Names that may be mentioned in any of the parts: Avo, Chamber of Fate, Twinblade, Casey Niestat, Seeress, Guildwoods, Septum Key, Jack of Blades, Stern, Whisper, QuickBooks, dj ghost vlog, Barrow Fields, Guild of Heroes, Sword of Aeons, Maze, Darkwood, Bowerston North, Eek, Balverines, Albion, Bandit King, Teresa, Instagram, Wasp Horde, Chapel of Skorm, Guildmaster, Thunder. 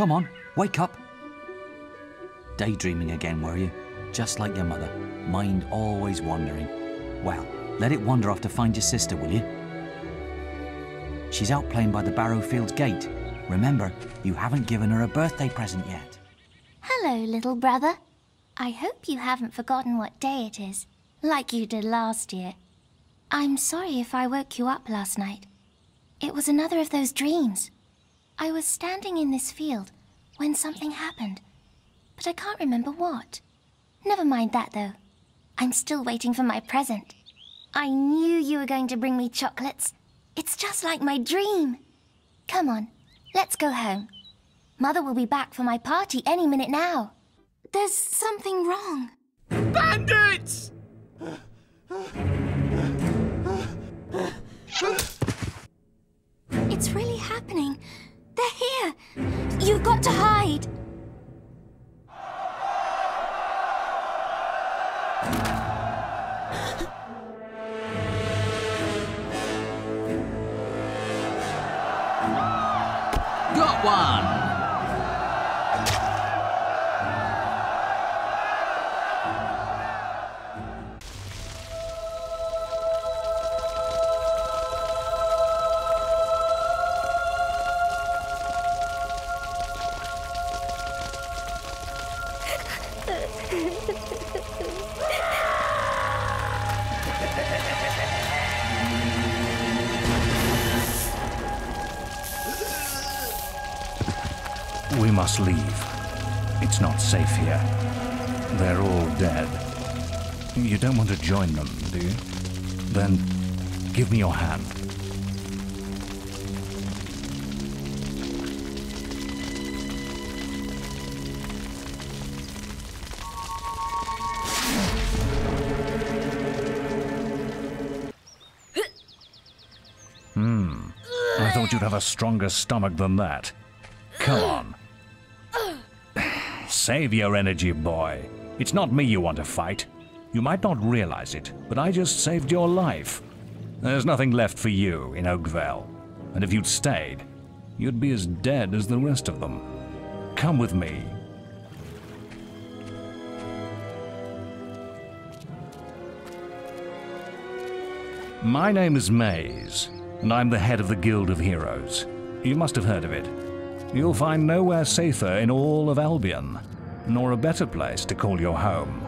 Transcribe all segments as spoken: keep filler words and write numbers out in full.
Come on, wake up. Daydreaming again, were you? Just like your mother, mind always wandering. Well, let it wander off to find your sister, will you? She's out playing by the Barrow Fields gate. Remember, you haven't given her a birthday present yet. Hello, little brother. I hope you haven't forgotten what day it is, like you did last year. I'm sorry if I woke you up last night. It was another of those dreams. I was standing in this field when something happened, but I can't remember what. Never mind that, though. I'm still waiting for my present. I knew you were going to bring me chocolates. It's just like my dream. Come on, let's go home. Mother will be back for my party any minute now. There's something wrong. Bandits! It's really happening. They're here. You've got to hide. Got one. We must leave. It's not safe here. They're all dead. You don't want to join them, do you? Then give me your hand. Hmm. I thought you'd have a stronger stomach than that. Come on. Save your energy, boy. It's not me you want to fight. You might not realize it, but I just saved your life. There's nothing left for you in Oakvale. And if you'd stayed, you'd be as dead as the rest of them. Come with me. My name is Maze, and I'm the head of the Guild of Heroes. You must have heard of it. You'll find nowhere safer in all of Albion, nor a better place to call your home.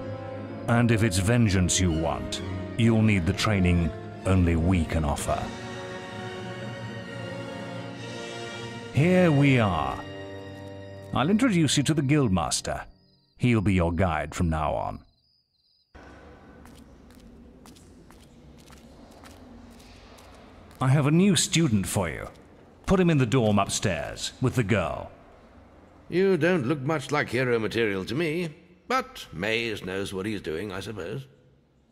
And if it's vengeance you want, you'll need the training only we can offer. Here we are. I'll introduce you to the Guildmaster. He'll be your guide from now on. I have a new student for you. Put him in the dorm upstairs, with the girl. You don't look much like hero material to me, but Maze knows what he's doing, I suppose.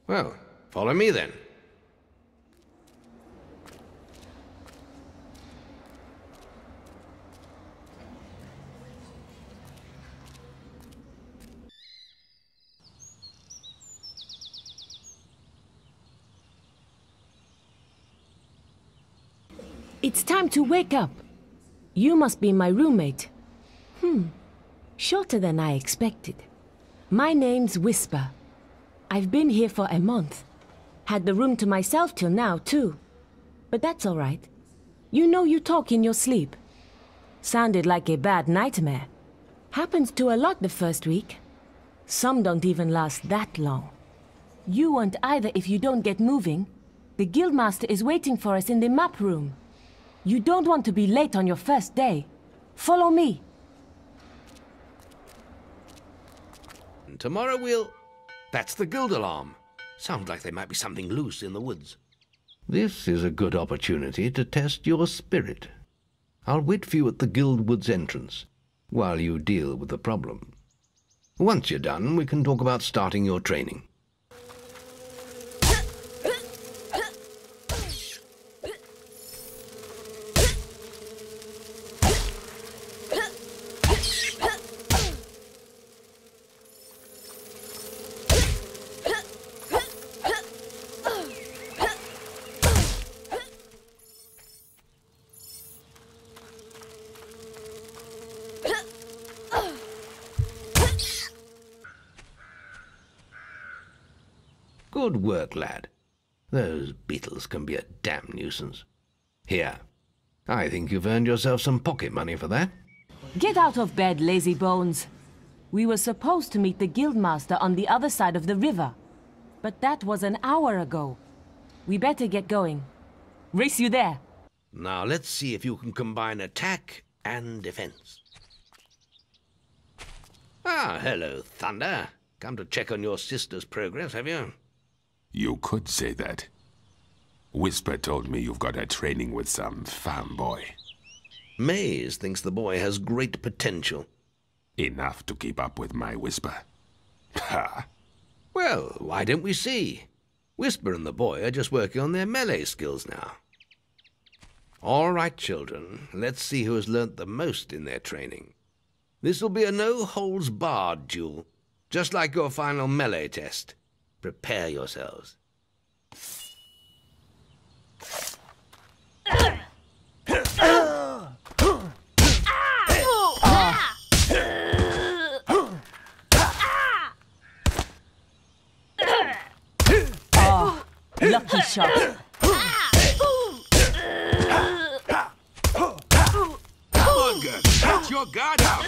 Well, follow me then. It's time to wake up. You must be my roommate. Hmm. Shorter than I expected. My name's Whisper. I've been here for a month. Had the room to myself till now, too. But that's all right. You know you talk in your sleep. Sounded like a bad nightmare. Happens to a lot the first week. Some don't even last that long. You won't either if you don't get moving. The Guildmaster is waiting for us in the map room. You don't want to be late on your first day. Follow me. Tomorrow we'll... That's the guild alarm. Sounds like there might be something loose in the woods. This is a good opportunity to test your spirit. I'll wait for you at the Guildwoods entrance, while you deal with the problem. Once you're done, we can talk about starting your training. Huh? Good work, lad. Those beetles can be a damn nuisance. Here, I think you've earned yourself some pocket money for that. Get out of bed, lazy bones. We were supposed to meet the Guildmaster on the other side of the river, but that was an hour ago. We better get going. Race you there. Now let's see if you can combine attack and defense. Ah, hello, Thunder. Come to check on your sister's progress, have you? You could say that. Whisper told me you've got her training with some farm boy. Maze thinks the boy has great potential. Enough to keep up with my Whisper. Ha! Well, why don't we see? Whisper and the boy are just working on their melee skills now. All right, children, let's see who has learnt the most in their training. This'll be a no-holds-barred duel, just like your final melee test. Prepare yourselves. Lucky shot. Hunger, get your guard up.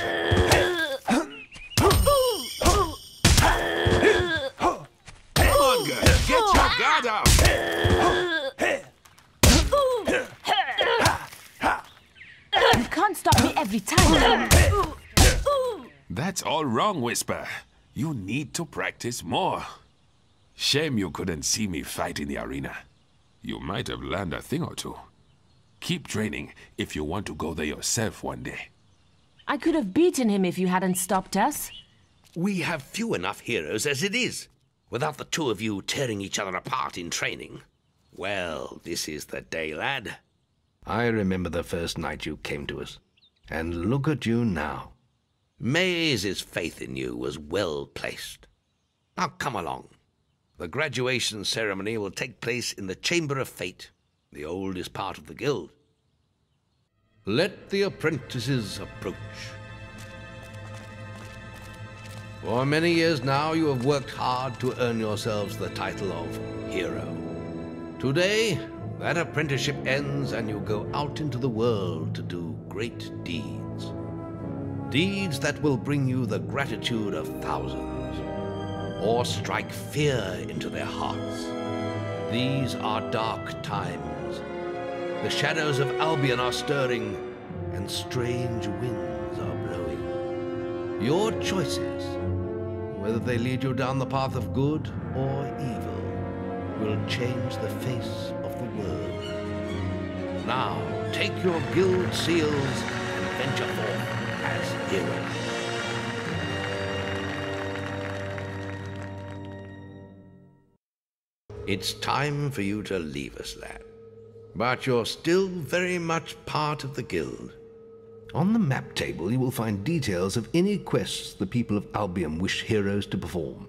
Hunger, get your guard up. You can't stop me every time. That's all wrong, Whisper. You need to practice more. Shame you couldn't see me fight in the arena. You might have learned a thing or two. Keep training if you want to go there yourself one day. I could have beaten him if you hadn't stopped us. We have few enough heroes as it is, without the two of you tearing each other apart in training. Well, this is the day, lad. I remember the first night you came to us, and look at you now. Maze's faith in you was well placed. Now come along. The graduation ceremony will take place in the Chamber of Fate, the oldest part of the guild. Let the apprentices approach. For many years now, you have worked hard to earn yourselves the title of hero. Today, that apprenticeship ends and you go out into the world to do great deeds. Deeds that will bring you the gratitude of thousands, or strike fear into their hearts. These are dark times. The shadows of Albion are stirring, and strange winds are blowing. Your choices, whether they lead you down the path of good or evil, will change the face of the world. Now, take your guild seals and venture forth as heroes. It's time for you to leave us, lad. But you're still very much part of the guild. On the map table, you will find details of any quests the people of Albion wish heroes to perform.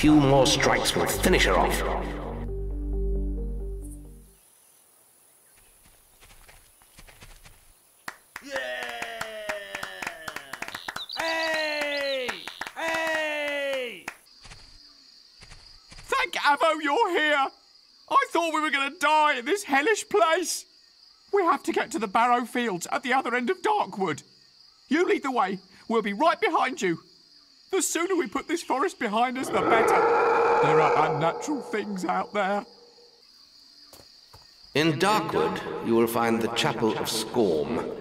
few more strikes will finish her off. Avo, you're here! I thought we were going to die in this hellish place! We have to get to the Barrow Fields at the other end of Darkwood. You lead the way. We'll be right behind you. The sooner we put this forest behind us, the better. There are unnatural things out there. In Darkwood, you will find the Chapel of Skorm.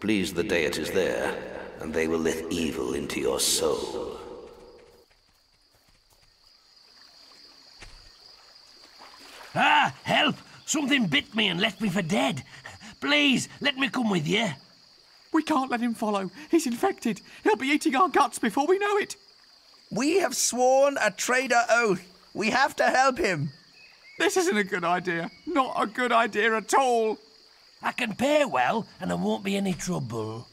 Please the deities there, and they will let evil into your soul. Ah, help! Something bit me and left me for dead. Please, let me come with you. We can't let him follow. He's infected. He'll be eating our guts before we know it. We have sworn a traitor oath. We have to help him. This isn't a good idea. Not a good idea at all. I can pay well, and there won't be any trouble.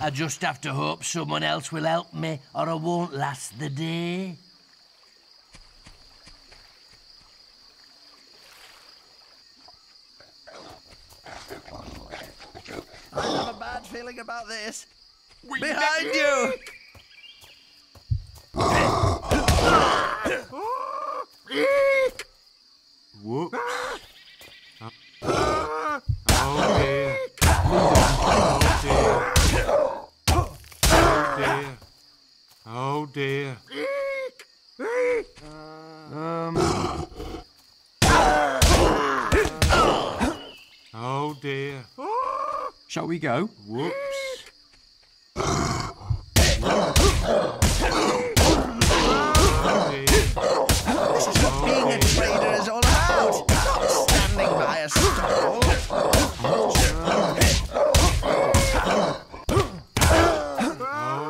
I just have to hope someone else will help me, or I won't last the day. I have a bad feeling about this. We Behind you! Eek! Whoops. Oh dear. Oh dear. Oh dear. Oh dear. Um. Oh dear. Shall we go? Whoops. This is what being a trader is all about. Not standing by a stall.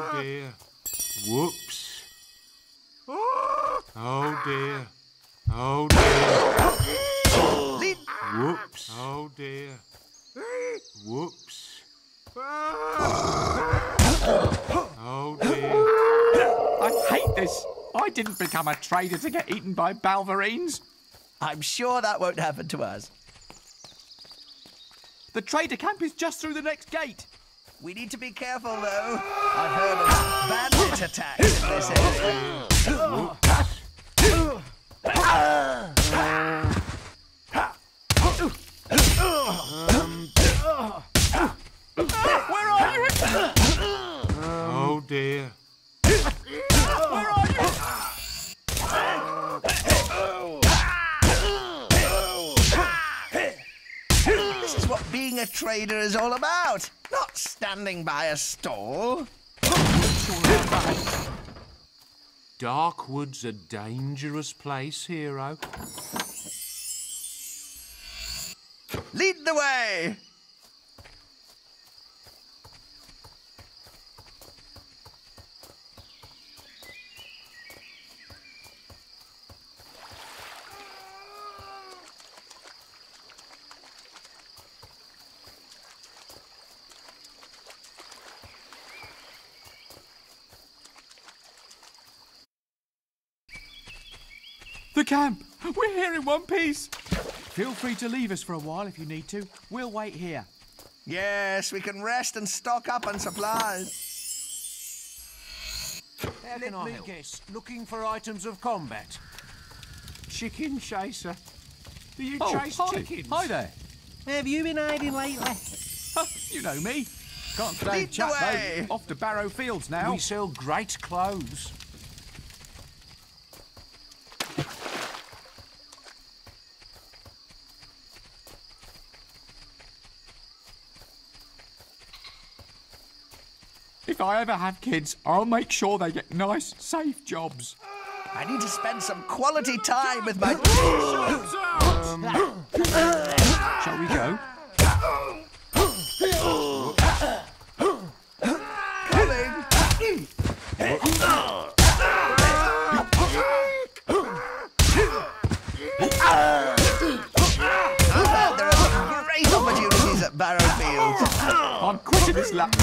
Oh dear. Whoops. Oh dear. Oh dear. Whoops. Oh dear. Whoops. Oh dear. I hate this. I didn't become a trader to get eaten by Balverines. I'm sure that won't happen to us. The trader camp is just through the next gate. We need to be careful, though. I've heard of bandit attacks in this area. Where are you? Um, oh dear. Where are you? This is what being a trader is all about. Not standing by a stall. Darkwood's a dangerous place, hero. Lead the way! The camp! We're here in one piece! Feel free to leave us for a while if you need to. We'll wait here. Yes, we can rest and stock up on supplies. How can I help? Looking for items of combat. Chicken chaser. Do you oh, chase hi. chickens? Hi there. Have you been hiding lately? You know me. Can't stay and chat though. Off to Barrow Fields now. We sell great clothes. If I ever have kids, I'll make sure they get nice, safe jobs. I need to spend some quality time with my... um, shall we go? Coming! I've heard there are great opportunities at Barrow Fields. I'm quitting this lap.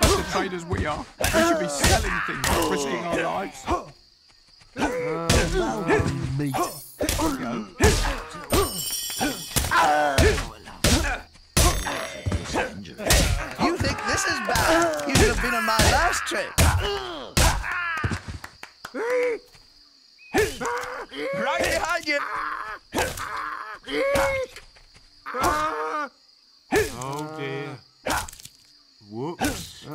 better traders we are. We should be selling things for risking our lives. Um, meat. There we go. You think this is bad? You should have been on my last trip. Right behind you! Oh dear. Whoops.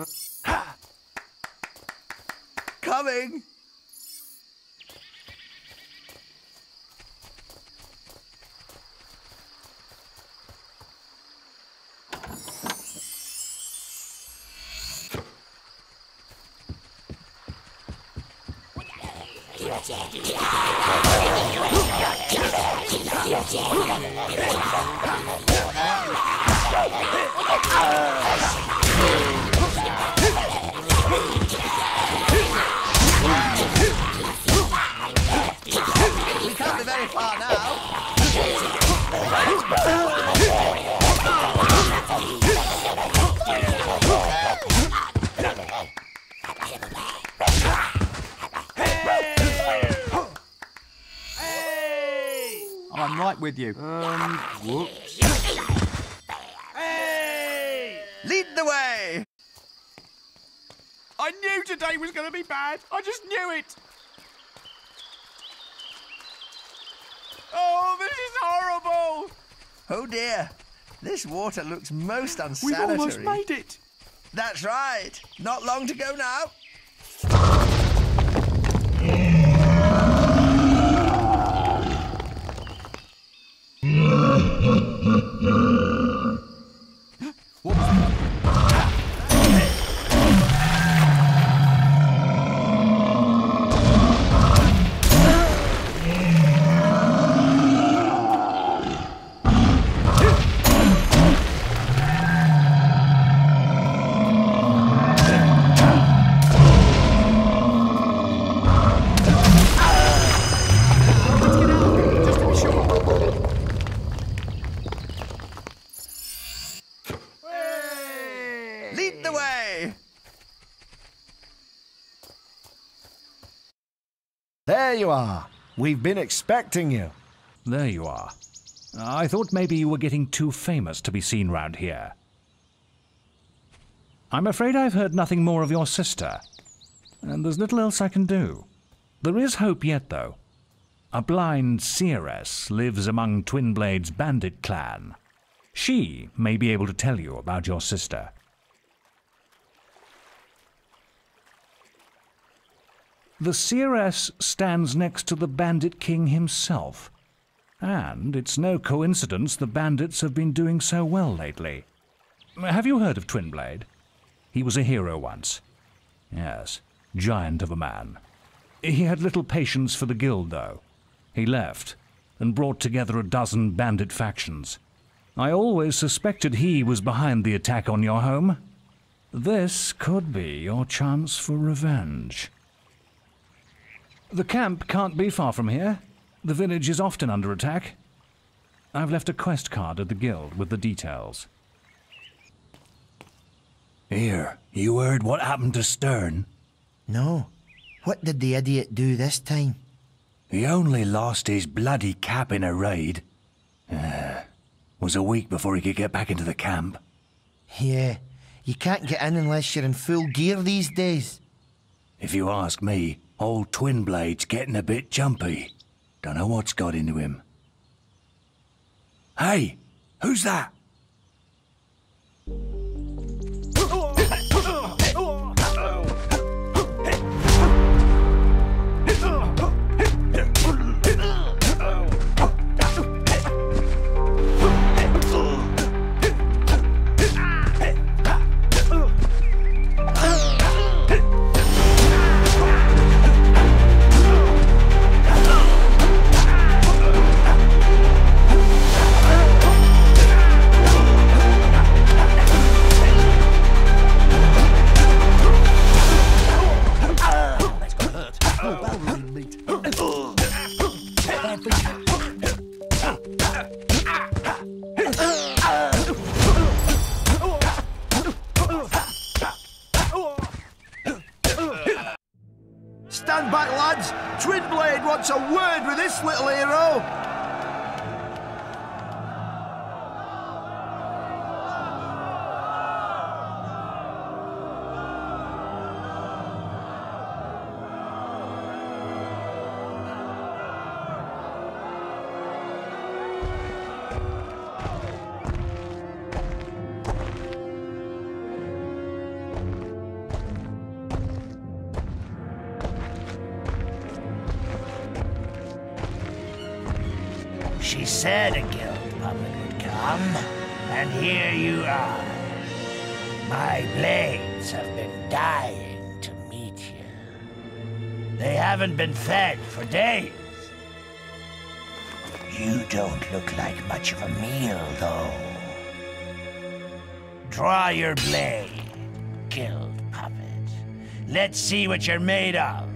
Coming! We can't be very far now. I'm right with you. Um, whoops. Hey! Lead the way! I knew today was going to be bad. I just knew it. Oh, this is horrible. Oh, dear. This water looks most unsanitary. We've almost made it. That's right. Not long to go now. There you are. We've been expecting you. There you are. I thought maybe you were getting too famous to be seen round here. I'm afraid I've heard nothing more of your sister, and there's little else I can do. There is hope yet, though. A blind seeress lives among Twinblade's bandit clan. She may be able to tell you about your sister. The seeress stands next to the Bandit King himself, and it's no coincidence the bandits have been doing so well lately. Have you heard of Twinblade? He was a hero once. Yes, giant of a man. He had little patience for the guild, though. He left and brought together a dozen bandit factions. I always suspected he was behind the attack on your home. This could be your chance for revenge. The camp can't be far from here. The village is often under attack. I've left a quest card at the guild with the details. Here, you heard what happened to Stern? No. What did the idiot do this time? He only lost his bloody cap in a raid. Uh, was a week before he could get back into the camp. Yeah, you can't get in unless you're in full gear these days. If you ask me, old Twinblade's getting a bit jumpy. Don't know what's got into him. Hey, who's that? stand back, lads. Twinblade wants a word with this little hero. She said a guild public would come, and here you are. My blades have been dying to meet you. They haven't been fed for days. You don't look like much of a meal, though. Draw your blade, guild puppet. Let's see what you're made of.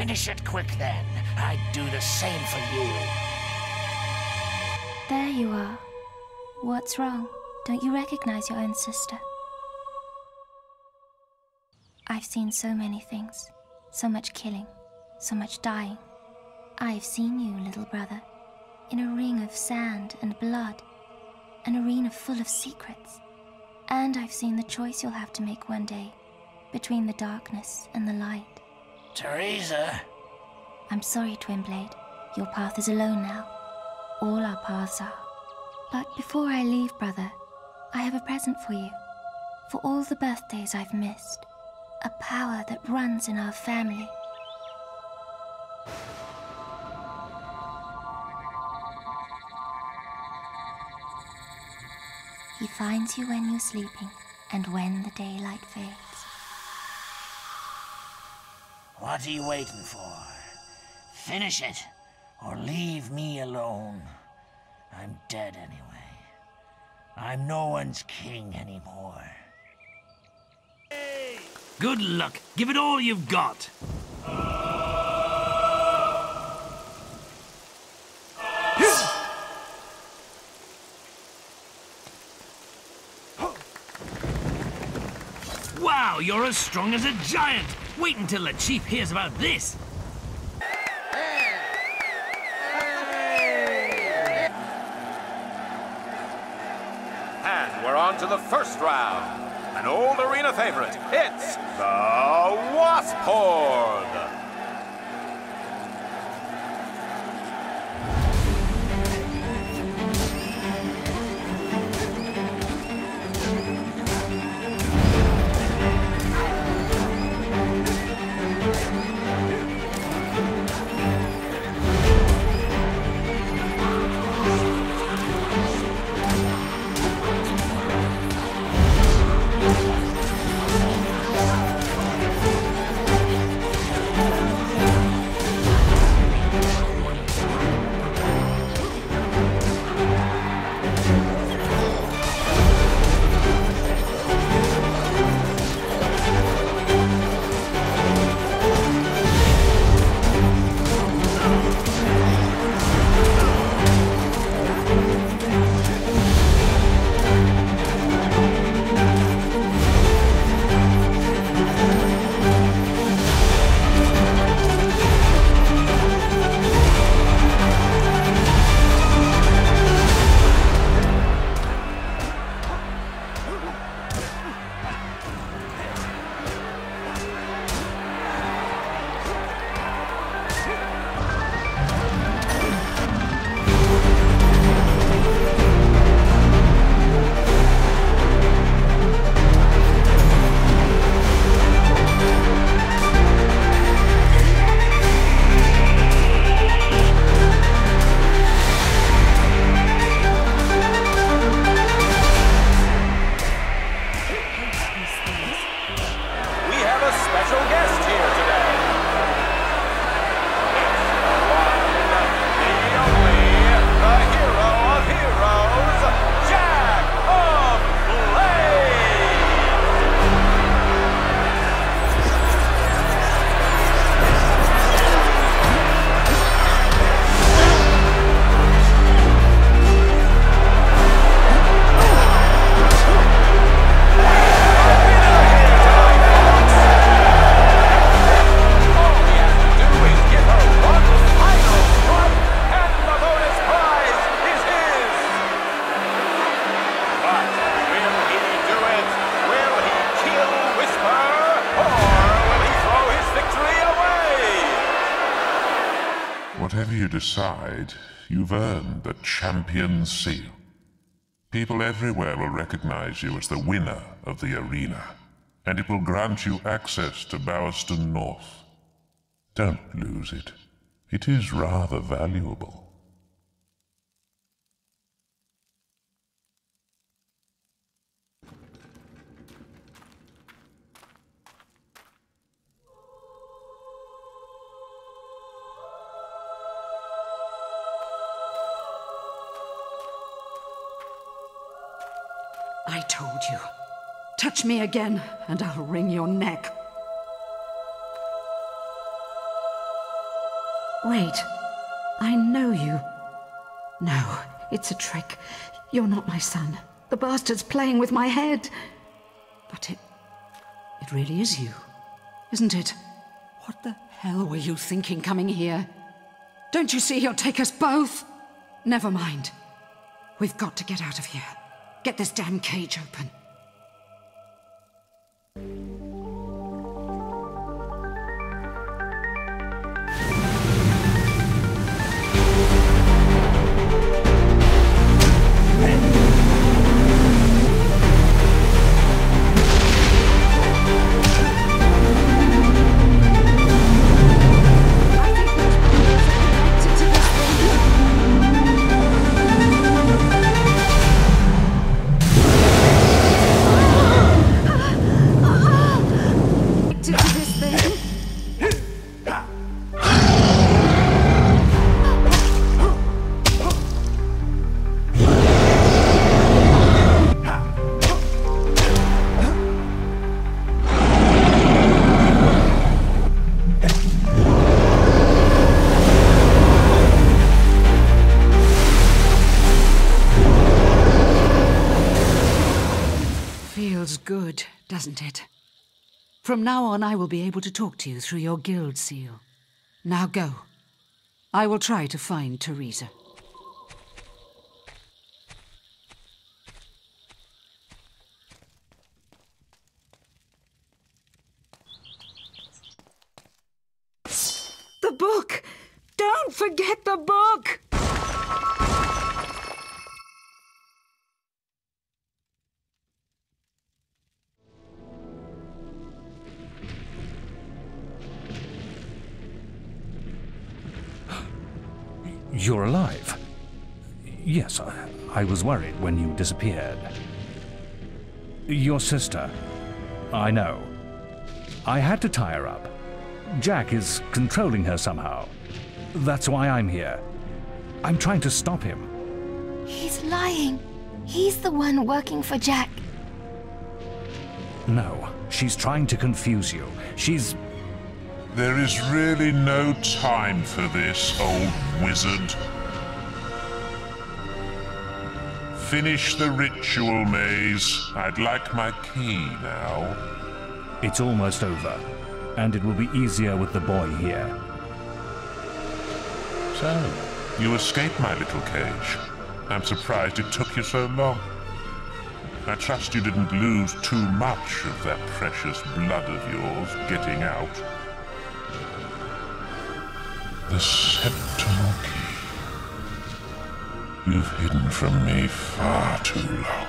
Finish it quick then. I'd do the same for you. There you are. What's wrong? Don't you recognize your own sister? I've seen so many things. So much killing. So much dying. I've seen you, little brother. In a ring of sand and blood. An arena full of secrets. And I've seen the choice you'll have to make one day, between the darkness and the light. Teresa! I'm sorry, Twinblade. Your path is alone now. All our paths are. But before I leave, brother, I have a present for you. For all the birthdays I've missed. A power that runs in our family. He finds you when you're sleeping, and when the daylight fades. What are you waiting for? Finish it, or leave me alone. I'm dead anyway. I'm no one's king anymore. Good luck. Give it all you've got. You're as strong as a giant! Wait until the chief hears about this! And we're on to the first round. An old arena favorite. It's the Wasp Horde! Decide, you've earned the champion's seal. People everywhere will recognize you as the winner of the arena, and it will grant you access to Bowerston North. Don't lose it. It is rather valuable. I told you. Touch me again, and I'll wring your neck. Wait. I know you. No, it's a trick. You're not my son. The bastard's playing with my head. But it... it really is you, isn't it? What the hell were you thinking coming here? Don't you see he'll take us both? Never mind. We've got to get out of here. Get this damn cage open. Doesn't it? From now on, I will be able to talk to you through your guild seal. Now go. I will try to find Teresa. The book! Don't forget the book! You're alive. Yes, I, I was worried when you disappeared. Your sister. I know. I had to tie her up. Jack is controlling her somehow. That's why I'm here. I'm trying to stop him. He's lying. He's the one working for Jack. No, she's trying to confuse you. She's... There is really no time for this, old wizard. Finish the ritual, Maze. I'd like my key now. It's almost over, and it will be easier with the boy here. So, you escaped my little cage. I'm surprised it took you so long. I trust you didn't lose too much of that precious blood of yours getting out. The Septum Key. You've hidden from me far too long.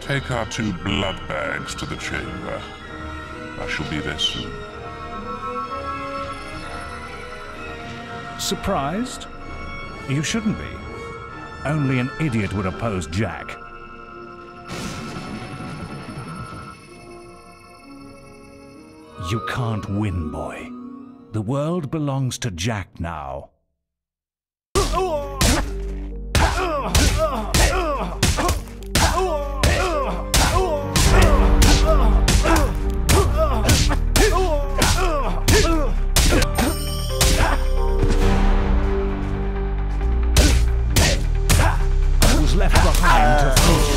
Take our two blood bags to the chamber. I shall be there soon. Surprised? You shouldn't be. Only an idiot would oppose Jack. You can't win, boy. The world belongs to Jack now. Who's left behind to flee?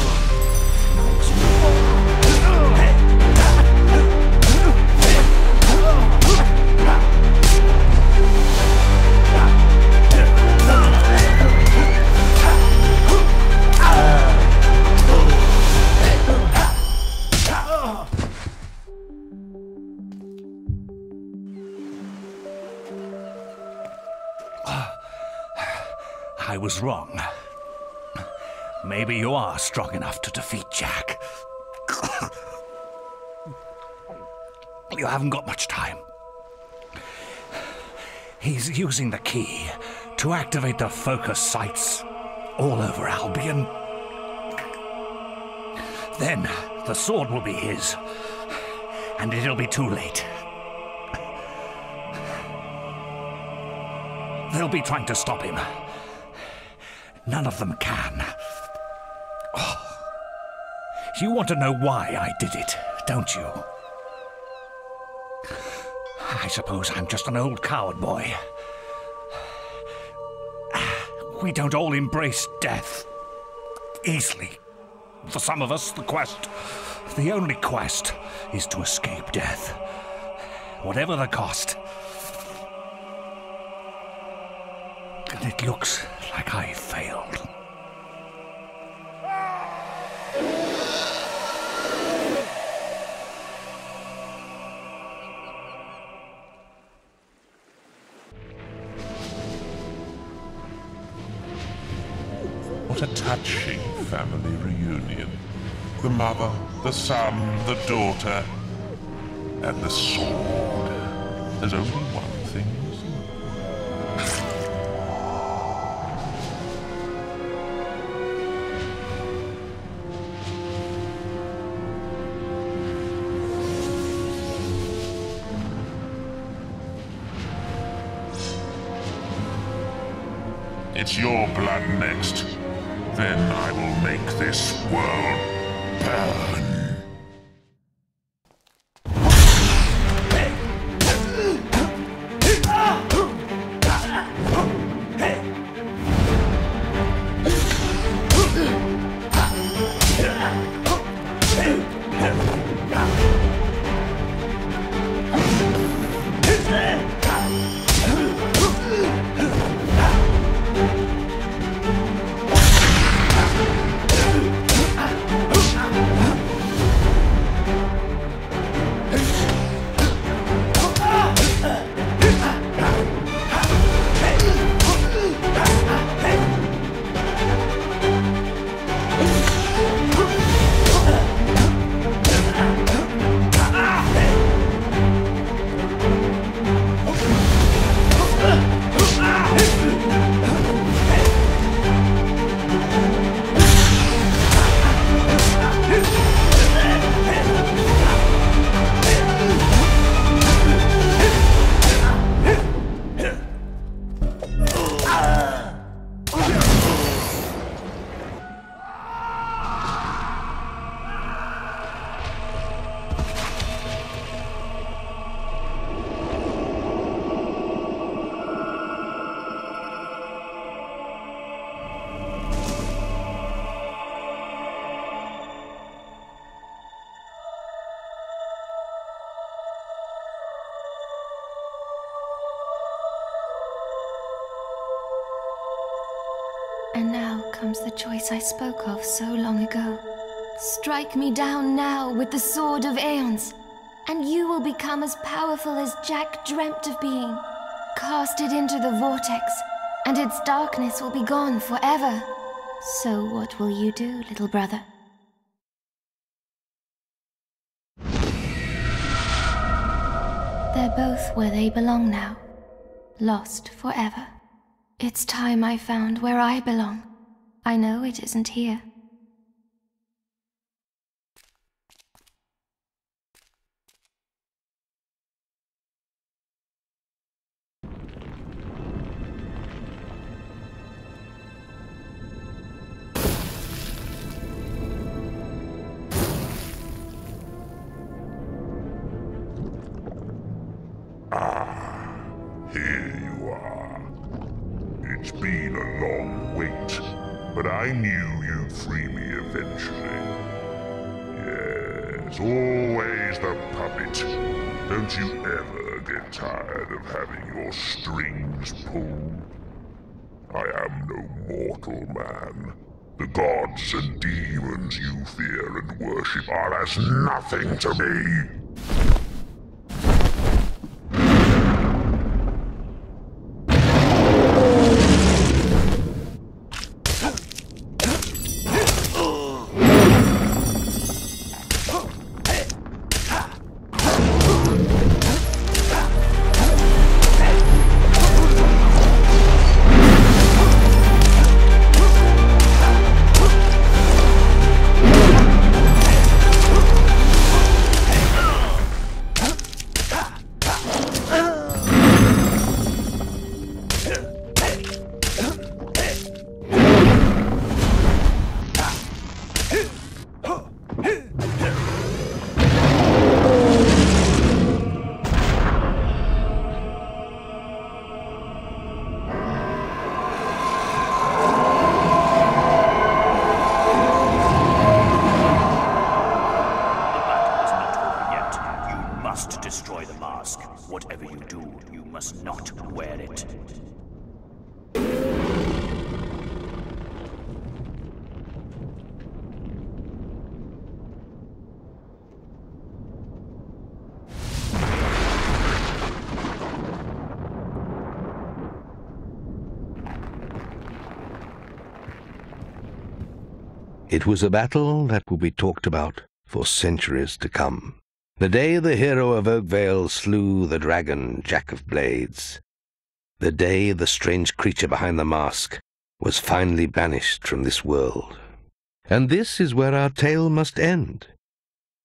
I was wrong. Maybe you are strong enough to defeat Jack. You haven't got much time. He's using the key to activate the focus sites all over Albion. Then the sword will be his, and it'll be too late. They'll be trying to stop him. None of them can. Oh. You want to know why I did it, don't you? I suppose I'm just an old coward, boy. we don't all embrace death easily. For some of us, the quest, the only quest, is to escape death, whatever the cost. And it looks like I failed. What a touching family reunion. The mother, the son, the daughter, and the sword. There's only one thing missing. It's your blood next. Then I will make this world burn. The choice I spoke of so long ago. Strike me down now with the Sword of Aeons, and you will become as powerful as Jack dreamt of being. Cast it into the vortex, and its darkness will be gone forever. So what will you do, little brother? They're both where they belong now, lost forever. It's time I found where I belong. I know it isn't here. Ah, here you are. It's been a long wait. But I knew you'd free me eventually. Yes, always the puppet. Don't you ever get tired of having your strings pulled? I am no mortal man. The gods and demons you fear and worship are as nothing to me! task. Whatever you do, you must not wear it. It was a battle that will be talked about for centuries to come. The day the hero of Oakvale slew the dragon Jack of Blades. The day the strange creature behind the mask was finally banished from this world. And this is where our tale must end.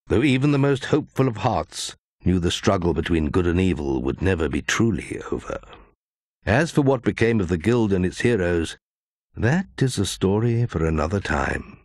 Though even the most hopeful of hearts knew the struggle between good and evil would never be truly over. As for what became of the guild and its heroes, that is a story for another time.